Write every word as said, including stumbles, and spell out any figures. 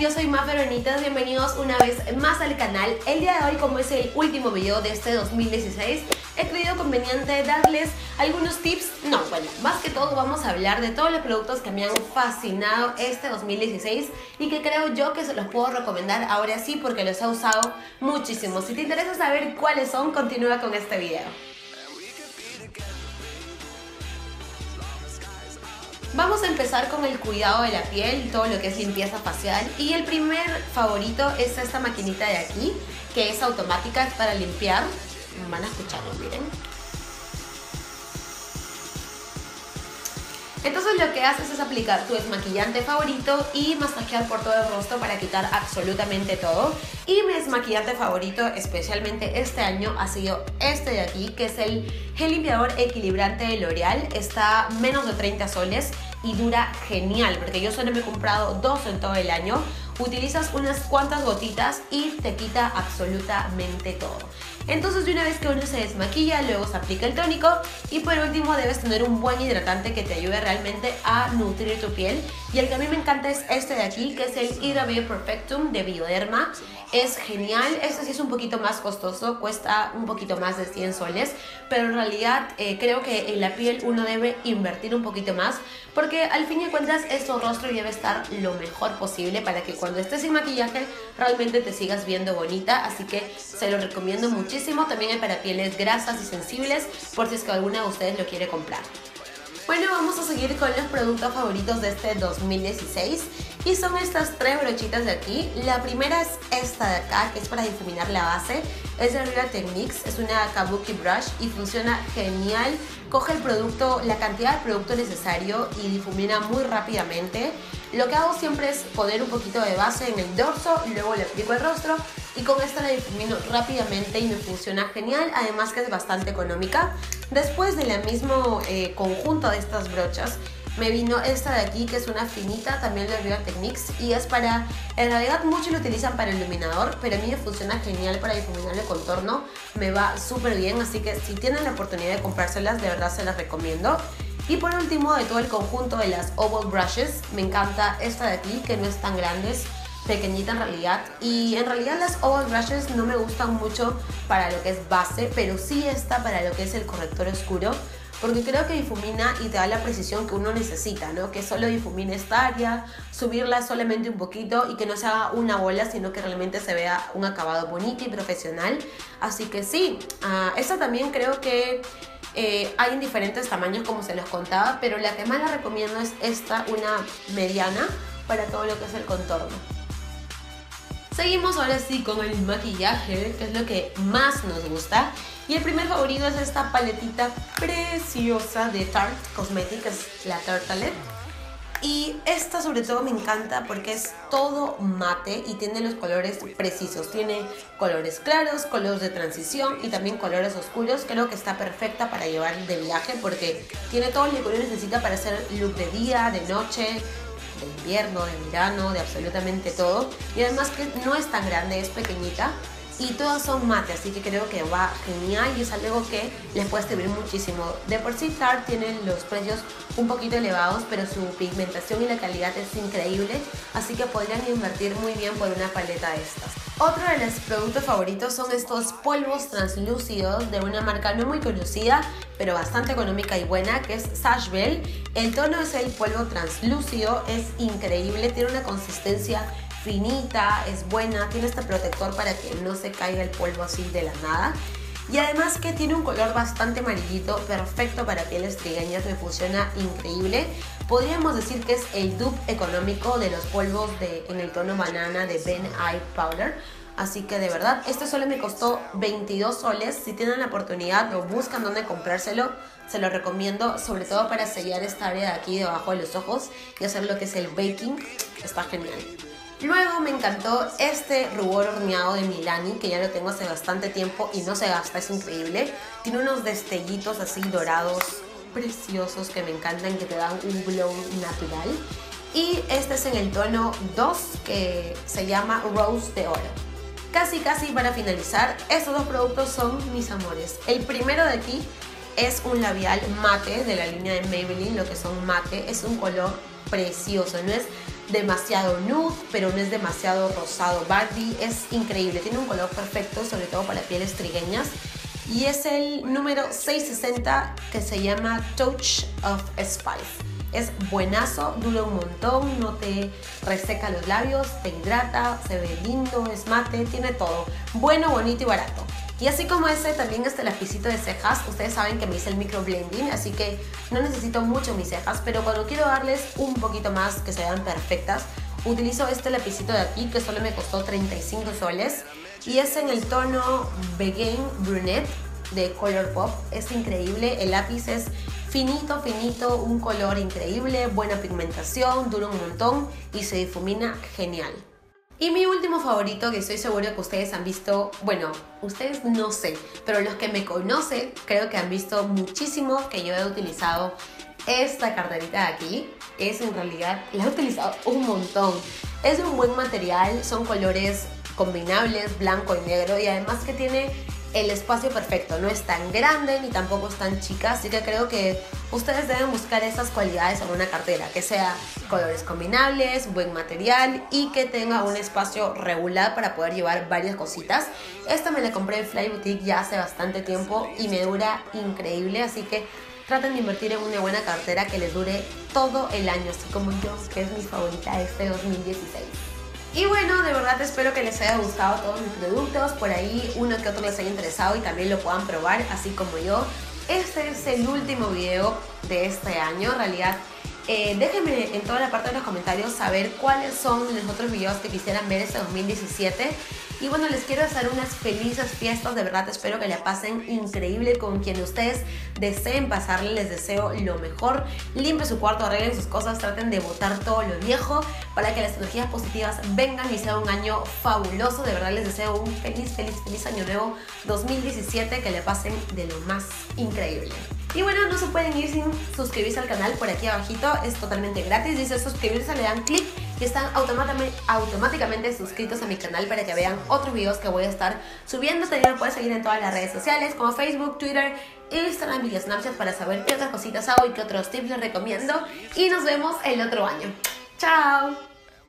Yo soy Mafer Benites, bienvenidos una vez más al canal. El día de hoy, como es el último video de este dos mil dieciséis, he creído conveniente darles algunos tips. No, bueno, más que todo vamos a hablar de todos los productos que me han fascinado este dos mil dieciséis y que creo yo que se los puedo recomendar ahora sí porque los he usado muchísimo. Si te interesa saber cuáles son, continúa con este video. Vamos a empezar con el cuidado de la piel, todo lo que es limpieza facial, y el primer favorito es esta maquinita de aquí, que es automática, es para limpiar. Van a escucharlo, miren. Entonces lo que haces es aplicar tu desmaquillante favorito y masajear por todo el rostro para quitar absolutamente todo. Y mi desmaquillante favorito, especialmente este año, ha sido este de aquí, que es el gel limpiador equilibrante de L'Oreal. Está menos de treinta soles y dura genial, porque yo solo me he comprado dos en todo el año. Utilizas unas cuantas gotitas y te quita absolutamente todo. Entonces, de una vez que uno se desmaquilla, luego se aplica el tónico y por último debes tener un buen hidratante que te ayude realmente a nutrir tu piel. Y el que a mí me encanta es este de aquí, que es el Hydra Beauty Perfectum de Bioderma. Es genial, este sí es un poquito más costoso, cuesta un poquito más de cien soles, pero en realidad eh, creo que en la piel uno debe invertir un poquito más, porque al fin y cuentas es tu rostro y debe estar lo mejor posible para que cuando estés sin maquillaje realmente te sigas viendo bonita. Así que se lo recomiendo muchísimo. También hay para pieles grasas y sensibles, por si es que alguna de ustedes lo quiere comprar. Bueno, vamos a seguir con los productos favoritos de este dos mil dieciséis, y son estas tres brochitas de aquí. La primera es esta de acá, que es para difuminar la base. Es de Real Techniques, es una Kabuki Brush y funciona genial. Coge el producto, la cantidad de producto necesario, y difumina muy rápidamente. Lo que hago siempre es poner un poquito de base en el dorso, luego le aplico el rostro y con esta la difumino rápidamente y me funciona genial, además que es bastante económica. Después del mismo eh, conjunto de estas brochas, me vino esta de aquí, que es una finita, también de Riva Techniques, y es para, en realidad muchos lo utilizan para iluminador, pero a mí me funciona genial para difuminar el contorno, me va súper bien, así que si tienen la oportunidad de comprárselas, de verdad se las recomiendo. Y por último, de todo el conjunto de las Oval Brushes, me encanta esta de aquí, que no es tan grande, es pequeñita en realidad, y en realidad las Oval Brushes no me gustan mucho para lo que es base, pero sí esta para lo que es el corrector oscuro, porque creo que difumina y te da la precisión que uno necesita, ¿no? Que solo difumine esta área, subirla solamente un poquito y que no se haga una bola, sino que realmente se vea un acabado bonito y profesional. Así que sí, uh, esta también creo que eh, hay en diferentes tamaños, como se los contaba, pero la que más la recomiendo es esta, una mediana, para todo lo que es el contorno. Seguimos ahora sí con el maquillaje, que es lo que más nos gusta. Y el primer favorito es esta paletita preciosa de Tarte Cosmetics, la Tartalette. Y esta sobre todo me encanta porque es todo mate y tiene los colores precisos. Tiene colores claros, colores de transición y también colores oscuros. Creo que está perfecta para llevar de viaje porque tiene todo lo que uno necesita para hacer look de día, de noche, de invierno, de verano, de absolutamente todo. Y además que no es tan grande, es pequeñita y todas son mate, así que creo que va genial y es algo que les puede servir muchísimo. De por sí Tarte tiene los precios un poquito elevados, pero su pigmentación y la calidad es increíble, así que podrían invertir muy bien por una paleta de estas. Otro de los productos favoritos son estos polvos translúcidos de una marca no muy conocida, pero bastante económica y buena, que es Sashbell. El tono es el polvo translúcido, es increíble, tiene una consistencia finita, es buena, tiene este protector para que no se caiga el polvo así de la nada. Y además que tiene un color bastante amarillito, perfecto para pieles trigueñas, me funciona increíble. Podríamos decir que es el dupe económico de los polvos de, en el tono banana de Ben Nye Powder. Así que de verdad, este solo me costó veintidós soles. Si tienen la oportunidad o buscan dónde comprárselo, se lo recomiendo, sobre todo para sellar esta área de aquí debajo de los ojos y hacer lo que es el baking. Está genial. Luego me encantó este rubor horneado de Milani, que ya lo tengo hace bastante tiempo y no se gasta, es increíble. Tiene unos destellitos así dorados preciosos que me encantan, que te dan un glow natural. y este es en el tono dos que se llama Rose de Oro. Casi casi para finalizar, estos dos productos son mis amores. El primero de aquí es un labial mate de la línea de Maybelline, lo que son mate, es un color precioso, no es demasiado nude, pero no es demasiado rosado Bardi, es increíble, tiene un color perfecto, sobre todo para pieles trigueñas. Y es el número seiscientos sesenta que se llama Touch of Spice. Es buenazo, dura un montón, no te reseca los labios, te hidrata, se ve lindo, es mate, tiene todo. Bueno, bonito y barato. Y así como ese, también este lapicito de cejas. Ustedes saben que me hice el micro blending, así que no necesito mucho mis cejas, pero cuando quiero darles un poquito más que se vean perfectas, utilizo este lapicito de aquí que solo me costó treinta y cinco soles. Y es en el tono Beige Brunette de Colourpop. Es increíble, el lápiz es finito, finito, un color increíble, buena pigmentación, dura un montón y se difumina genial. Y mi último favorito, que estoy seguro que ustedes han visto, bueno, ustedes no sé, pero los que me conocen creo que han visto muchísimo que yo he utilizado esta carterita de aquí. Es en realidad, la he utilizado un montón. Es de un buen material, son colores combinables, blanco y negro, y además que tiene el espacio perfecto, no es tan grande ni tampoco es tan chica, así que creo que ustedes deben buscar esas cualidades en una cartera, que sea colores combinables, buen material y que tenga un espacio regular para poder llevar varias cositas. Esta me la compré en Fly Boutique ya hace bastante tiempo y me dura increíble, así que traten de invertir en una buena cartera que les dure todo el año, así como yo, que es mi favorita este dos mil dieciséis. Y bueno, de verdad espero que les haya gustado todos mis productos, por ahí uno que otro les haya interesado y también lo puedan probar, así como yo. Este es el último video de este año, en realidad. Eh, déjenme en toda la parte de los comentarios saber cuáles son los otros videos que quisieran ver este dos mil diecisiete. Y bueno, les quiero hacer unas felices fiestas, de verdad espero que la pasen increíble con quien ustedes deseen pasarle, les deseo lo mejor. Limpien su cuarto, arreglen sus cosas, traten de botar todo lo viejo para que las energías positivas vengan y sea un año fabuloso. De verdad les deseo un feliz, feliz, feliz año nuevo dos mil diecisiete, que le pasen de lo más increíble. Y bueno, no se pueden ir sin suscribirse al canal, por aquí abajito, es totalmente gratis, dice suscribirse, le dan clic y están automáticamente suscritos a mi canal para que vean otros videos que voy a estar subiendo. También me pueden seguir en todas las redes sociales como Facebook, Twitter, Instagram y Snapchat para saber qué otras cositas hago y qué otros tips les recomiendo. Y nos vemos el otro año. ¡Chao!